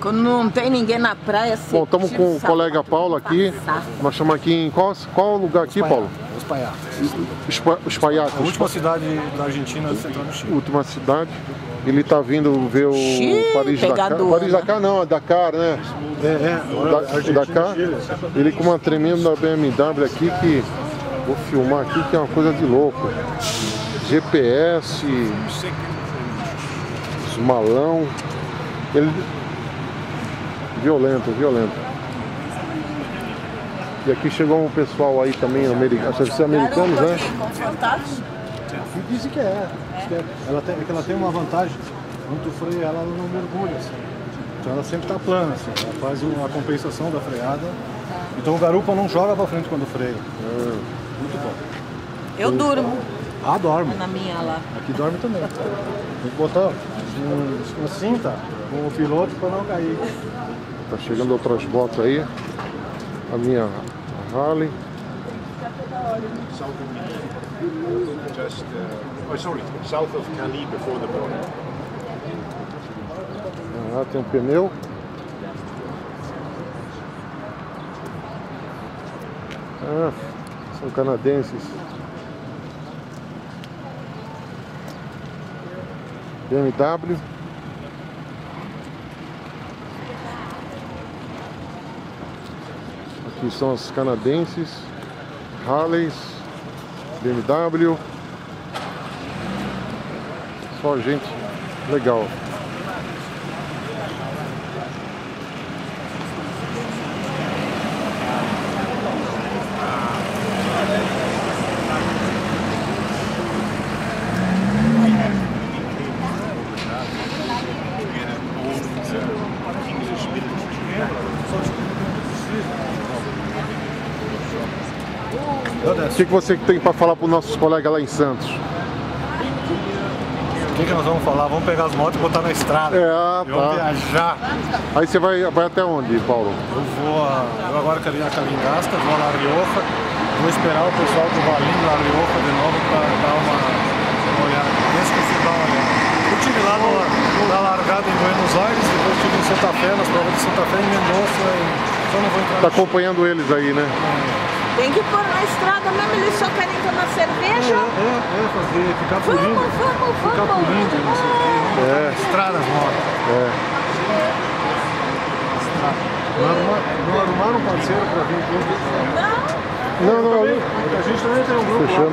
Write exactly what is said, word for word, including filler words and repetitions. Quando não tem ninguém na praia, assim. Bom, estamos com o, o colega Paulo aqui. Passar. Nós estamos aqui em qual, qual lugar aqui, Paulo? Uspallata. Uspallata. A última cidade da Argentina, central do Chile. Última cidade. Ele está vindo ver o Paris-Dakar. Paris-Dakar não, é Dakar, né? É, é. Da, Dakar. Ele com uma tremenda B M W aqui que... Vou filmar aqui que é uma coisa de louco. G P S... Os malão... Ele... Violento, violento. E aqui chegou um pessoal aí também, americano. Deve ser americanos, né? E dizem que é. Ela tem, que ela tem uma vantagem. Quando tu freia ela, ela não mergulha, assim. Então ela sempre está plana, assim. Ela faz a compensação da freada. Então o garupa não joga para frente quando freia. É. Muito bom. Eu Muito durmo. Bom. Ah, dorme. Na minha lá. Aqui dorme também. Tem que botar uma cinta com o piloto para não cair. Tá chegando outras motos aí. A minha Harley. Just, uh, oh, sorry, south of Calais before the border. Ah, tem um pneu. Ah, são canadenses. B M W. Aqui são as canadenses, Harleys, B M W. Só gente legal. O que, que você tem para falar para os nossos colegas lá em Santos? O que, que nós vamos falar? Vamos pegar as motos e botar na estrada. É, tá. Vamos viajar. Aí você vai, vai até onde, Paulo? Eu vou a, eu agora quero ir a Calingasta, vou a La Rioja. Vou esperar o pessoal do Valinho La Rioja de novo para dar uma, uma olhada. Deixa que você dá uma olhada. Eu estive lá no, na largada em Buenos Aires, depois estive em Santa Fé, nas provas de Santa Fé, em Mendoza. Então não vou entrar. Tá acompanhando eles aí, né? É. Tem que pôr na estrada mesmo, eles só querem tomar cerveja. É, é, é fazer, ficar pulindo. Vamos, vamos, vamos. Ficar pulindo, não sei o que. É. Estradas, mano. É. Estrada. Não arrumaram um parceiro pra vir aqui? Não. Não, não. A gente também tem um grupo. Fechando.